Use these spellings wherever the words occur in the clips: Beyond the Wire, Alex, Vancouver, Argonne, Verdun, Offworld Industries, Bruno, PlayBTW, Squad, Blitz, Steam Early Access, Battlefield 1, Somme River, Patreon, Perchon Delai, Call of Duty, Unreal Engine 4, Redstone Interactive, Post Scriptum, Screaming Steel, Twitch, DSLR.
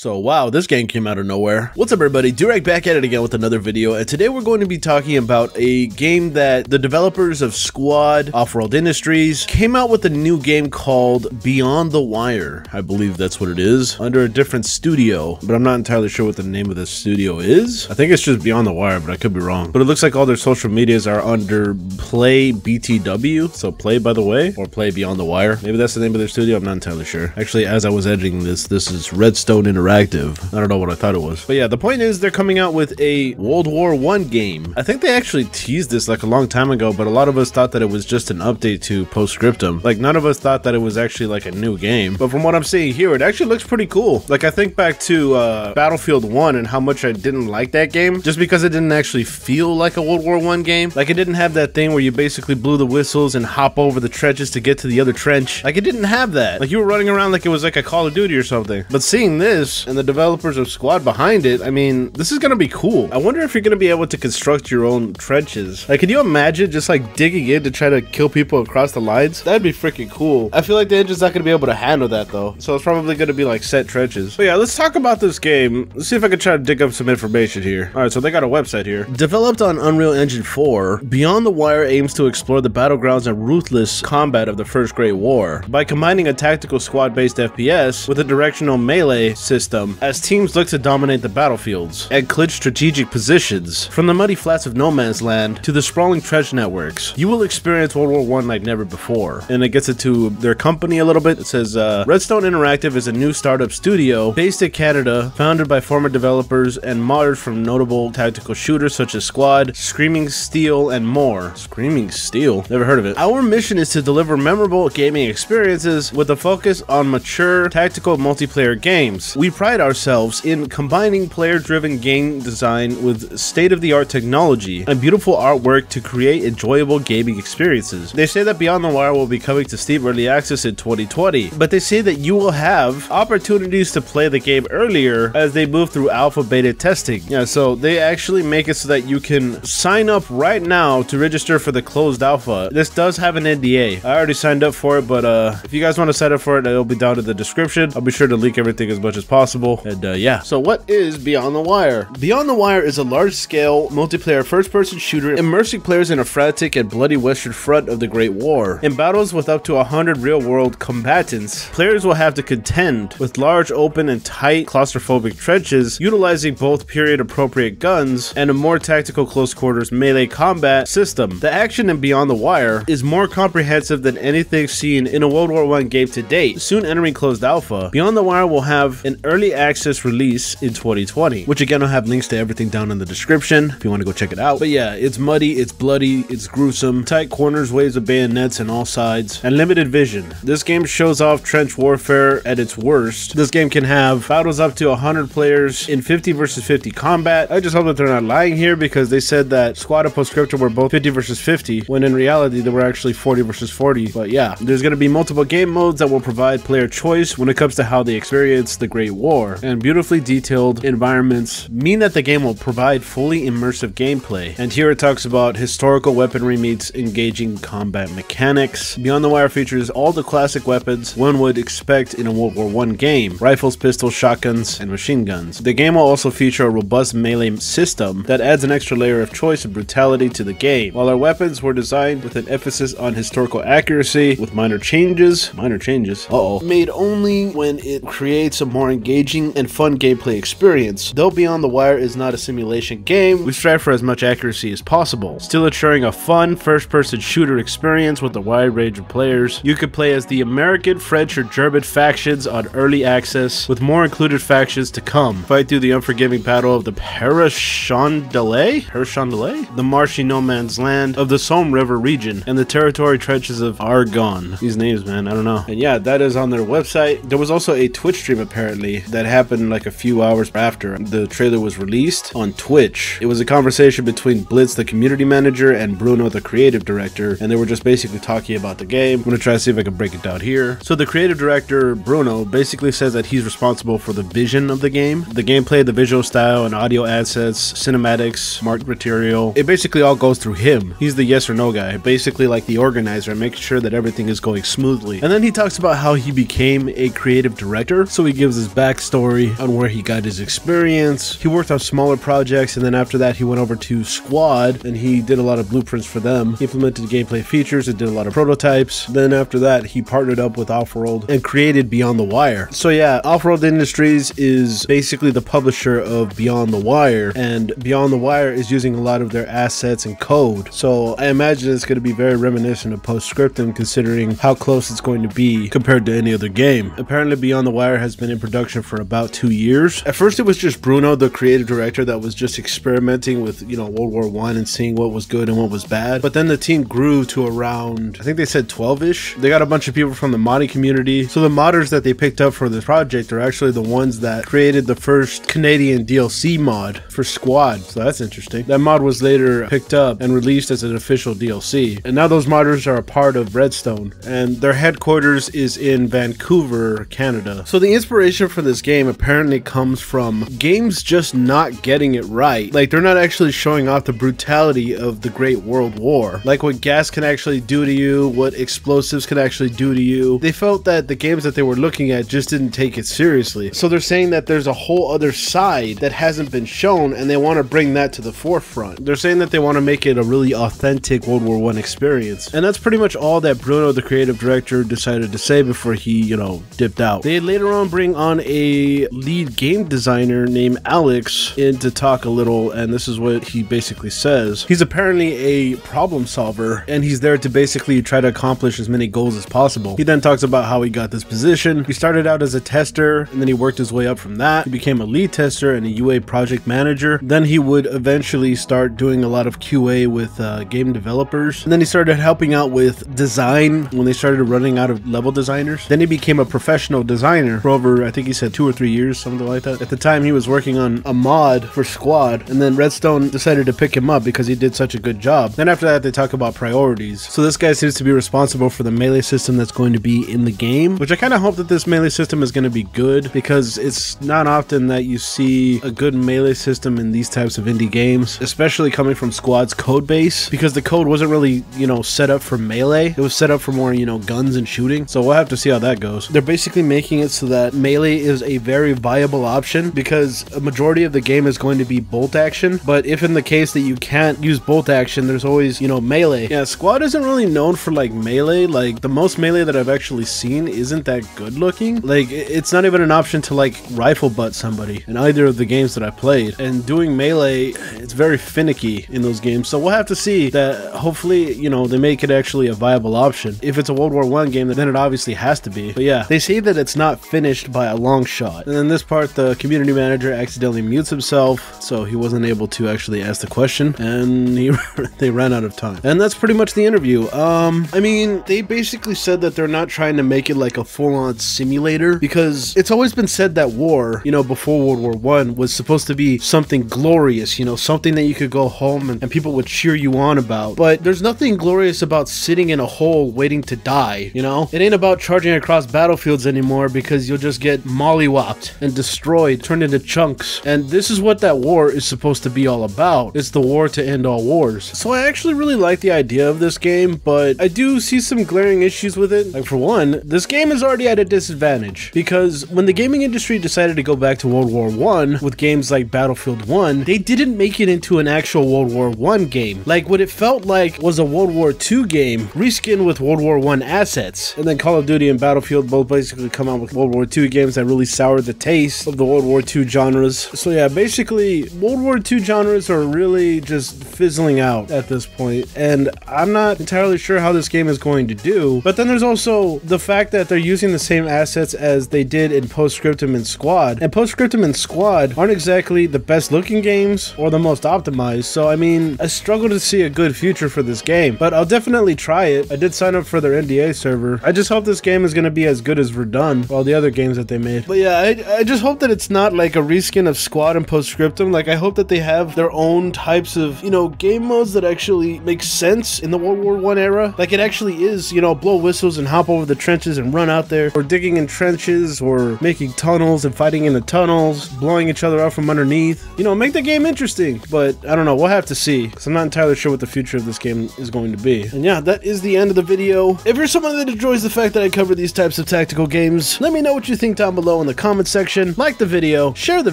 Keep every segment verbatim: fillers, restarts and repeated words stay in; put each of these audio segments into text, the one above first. So wow, this game came out of nowhere. What's up everybody, Durek back at it again with another video, and today we're going to be talking about a game that the developers of Squad, Offworld Industries, came out with a new game called Beyond the Wire. I believe that's what it is, under a different studio, but I'm not entirely sure what the name of this studio is. I think it's just Beyond the Wire, but I could be wrong. But it looks like all their social medias are under PlayBTW, so Play by the Way, or Play Beyond the Wire. Maybe that's the name of their studio, I'm not entirely sure. Actually, as I was editing this, this is Redstone Interactive. Interactive. I don't know what I thought it was. But yeah, the point is they're coming out with a World War One game. I think they actually teased this like a long time ago, but a lot of us thought that it was just an update to Post Scriptum. Like none of us thought that it was actually like a new game. But from what I'm seeing here, it actually looks pretty cool. Like I think back to uh, Battlefield one and how much I didn't like that game just because it didn't actually feel like a World War One game. Like it didn't have that thing where you basically blew the whistles and hop over the trenches to get to the other trench. Like it didn't have that. Like you were running around like it was like a Call of Duty or something. But seeing this, and the developers of Squad behind it, I mean, this is gonna be cool. I wonder if you're gonna be able to construct your own trenches. Like, can you imagine just like digging in to try to kill people across the lines? That'd be freaking cool. I feel like the engine's not gonna be able to handle that though, so it's probably gonna be like set trenches. But yeah, let's talk about this game. Let's see if I can try to dig up some information here. All right, so they got a website here. Developed on Unreal Engine four, Beyond the Wire aims to explore the battlegrounds and ruthless combat of the First Great War by combining a tactical squad-based F P S with a directional melee system System, as teams look to dominate the battlefields and clinch strategic positions. From the muddy flats of No Man's Land to the sprawling trench networks, you will experience World War One like never before. And it gets into their company a little bit. It says, uh, Redstone Interactive is a new startup studio based in Canada, founded by former developers and modders from notable tactical shooters such as Squad, Screaming Steel, and more. Screaming Steel? Never heard of it. Our mission is to deliver memorable gaming experiences with a focus on mature, tactical multiplayer games. We pride ourselves in combining player-driven game design with state-of-the-art technology and beautiful artwork to create enjoyable gaming experiences. They say that Beyond the Wire will be coming to Steam Early Access in twenty twenty, but they say that you will have opportunities to play the game earlier as they move through alpha beta testing. Yeah, so they actually make it so that you can sign up right now to register for the closed alpha. This does have an N D A. I already signed up for it, but uh, if you guys want to sign up for it, it'll be down in the description. I'll be sure to link everything as much as possible. possible and uh, yeah. So what is Beyond the Wire? Beyond the Wire is a large-scale multiplayer first-person shooter immersing players in a frantic and bloody western front of the Great War. In battles with up to one hundred real-world combatants, players will have to contend with large open and tight claustrophobic trenches utilizing both period-appropriate guns and a more tactical close-quarters melee combat system. The action in Beyond the Wire is more comprehensive than anything seen in a World War One game to date. Soon entering closed alpha, Beyond the Wire will have an early access release in twenty twenty, which again I'll have links to everything down in the description if you want to go check it out. But yeah, it's muddy, it's bloody, it's gruesome, tight corners, waves of bayonets on all sides, and limited vision. This game shows off trench warfare at its worst. This game can have battles up to one hundred players in fifty versus fifty combat. I just hope that they're not lying here, because they said that Squad and Post Scriptum were both fifty versus fifty, when in reality they were actually forty versus forty. But yeah, there's going to be multiple game modes that will provide player choice when it comes to how they experience the Great War, and beautifully detailed environments mean that the game will provide fully immersive gameplay. And here it talks about historical weaponry meets engaging combat mechanics. Beyond the Wire features all the classic weapons one would expect in a World War One game: rifles, pistols, shotguns, and machine guns. The game will also feature a robust melee system that adds an extra layer of choice and brutality to the game. While our weapons were designed with an emphasis on historical accuracy, with minor changes, minor changes, uh-oh, made only when it creates a more engaging and fun gameplay experience. Though Beyond the Wire is not a simulation game, we strive for as much accuracy as possible, still ensuring a fun first-person shooter experience with a wide range of players. You could play as the American, French, or German factions on early access, with more included factions to come. Fight through the unforgiving battle of the Perchon Delai, Perchon Delai, the marshy no man's land of the Somme River region, and the territory trenches of Argonne. These names, man, I don't know. And yeah, that is on their website. There was also a Twitch stream apparently that happened like a few hours after the trailer was released on Twitch. It was a conversation between Blitz, the community manager, and Bruno, the creative director, and they were just basically talking about the game. I'm gonna try to see if I can break it down here. So the creative director, Bruno, basically says that he's responsible for the vision of the game, the gameplay, the visual style, and audio assets, cinematics, marked material. It basically all goes through him. He's the yes or no guy, basically like the organizer, and making sure that everything is going smoothly. And then he talks about how he became a creative director, so he gives his back backstory on where he got his experience. He worked on smaller projects, and then after that he went over to Squad and he did a lot of blueprints for them. He implemented gameplay features and did a lot of prototypes. Then after that he partnered up with Offworld and created Beyond the Wire. So yeah, Offworld Industries is basically the publisher of Beyond the Wire, and Beyond the Wire is using a lot of their assets and code. So I imagine it's going to be very reminiscent of Post Scriptum, considering how close it's going to be compared to any other game. Apparently Beyond the Wire has been in production for about two years. At first it was just Bruno, the creative director, that was just experimenting with, you know, World War One and seeing what was good and what was bad. But then the team grew to around, I think they said twelve-ish. They got a bunch of people from the modding community. So the modders that they picked up for this project are actually the ones that created the first Canadian D L C mod for Squad. So that's interesting. That mod was later picked up and released as an official D L C. And now those modders are a part of Redstone, and their headquarters is in Vancouver, Canada. So the inspiration for this game apparently comes from games just not getting it right. Like, they're not actually showing off the brutality of the Great World War. Like what gas can actually do to you, what explosives can actually do to you. They felt that the games that they were looking at just didn't take it seriously. So they're saying that there's a whole other side that hasn't been shown, and they want to bring that to the forefront. They're saying that they want to make it a really authentic World War One experience. And that's pretty much all that Bruno, the creative director, decided to say before he, you know, dipped out. They later on bring on a lead game designer named Alex in to talk a little, and this is what he basically says. He's apparently a problem solver, and he's there to basically try to accomplish as many goals as possible. He then talks about how he got this position. He started out as a tester, and then he worked his way up from that. He became a lead tester and a U A project manager. Then he would eventually start doing a lot of Q A with uh, game developers. And then he started helping out with design when they started running out of level designers. Then he became a professional designer for over, I think he said two or three years, something like that. At the time, he was working on a mod for Squad, and then Redstone decided to pick him up because he did such a good job. Then after that, they talk about priorities. So this guy seems to be responsible for the melee system that's going to be in the game, which I kind of hope that this melee system is going to be good, because it's not often that you see a good melee system in these types of indie games, especially coming from Squad's code base, because the code wasn't really, you know, set up for melee. It was set up for more, you know, guns and shooting. So we'll have to see how that goes. They're basically making it so that melee is a very viable option, because a majority of the game is going to be bolt action. But if in the case that you can't use bolt action, there's always, you know, melee. Yeah, Squad isn't really known for like melee. Like, the most melee that I've actually seen isn't that good looking. Like, it's not even an option to like rifle butt somebody in either of the games that I played. And doing melee, it's very finicky in those games. So we'll have to see that. Hopefully, you know, they make it actually a viable option. If it's a World War One game, then it obviously has to be. But yeah, they say that it's not finished by a long shot. And then this part, the community manager accidentally mutes himself, so he wasn't able to actually ask the question, and he they ran out of time. And that's pretty much the interview. Um, I mean, they basically said that they're not trying to make it like a full-on simulator, because it's always been said that war, you know, before World War One was supposed to be something glorious, you know, something that you could go home and, and people would cheer you on about. But there's nothing glorious about sitting in a hole waiting to die, you know? It ain't about charging across battlefields anymore, because you'll just get mollywopped and destroyed, turned into chunks. And this is what that war is supposed to be all about. It's the war to end all wars. So I actually really like the idea of this game, but I do see some glaring issues with it. Like, for one, this game is already at a disadvantage, because when the gaming industry decided to go back to World War One with games like Battlefield one, they didn't make it into an actual World War One game. Like, what it felt like was a World War Two game reskinned with World War One assets. And then Call of Duty and Battlefield both basically come out with World War Two games that really soured the taste of the World War Two genres. So yeah, basically World War Two genres are really just fizzling out at this point, and I'm not entirely sure how this game is going to do. But then there's also the fact that they're using the same assets as they did in Post Scriptum and Squad, and Post Scriptum and Squad aren't exactly the best looking games or the most optimized. So I mean, I struggle to see a good future for this game, but I'll definitely try it. I did sign up for their N D A server. I just hope this game is going to be as good as Verdun, all the other games that they made. But yeah, I, I just hope that it's not like a reskin of Squad and Post Scriptum. Like, I hope that they have their own types of, you know, game modes that actually make sense in the World War One era. Like, it actually is, you know, blow whistles and hop over the trenches and run out there, or digging in trenches, or making tunnels and fighting in the tunnels, blowing each other out from underneath. You know, make the game interesting. But I don't know, we'll have to see, because I'm not entirely sure what the future of this game is going to be. And yeah, that is the end of the video. If you're someone that enjoys the fact that I cover these types of tactical games, let me know what you think down below. below in the comment section, like the video, share the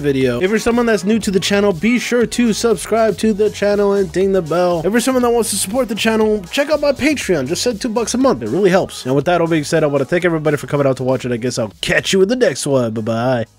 video. If you're someone that's new to the channel, be sure to subscribe to the channel and ding the bell. If you're someone that wants to support the channel, check out my Patreon. Just said two bucks a month. It really helps. And with that all being said, I want to thank everybody for coming out to watch it. I guess I'll catch you in the next one. Bye-bye.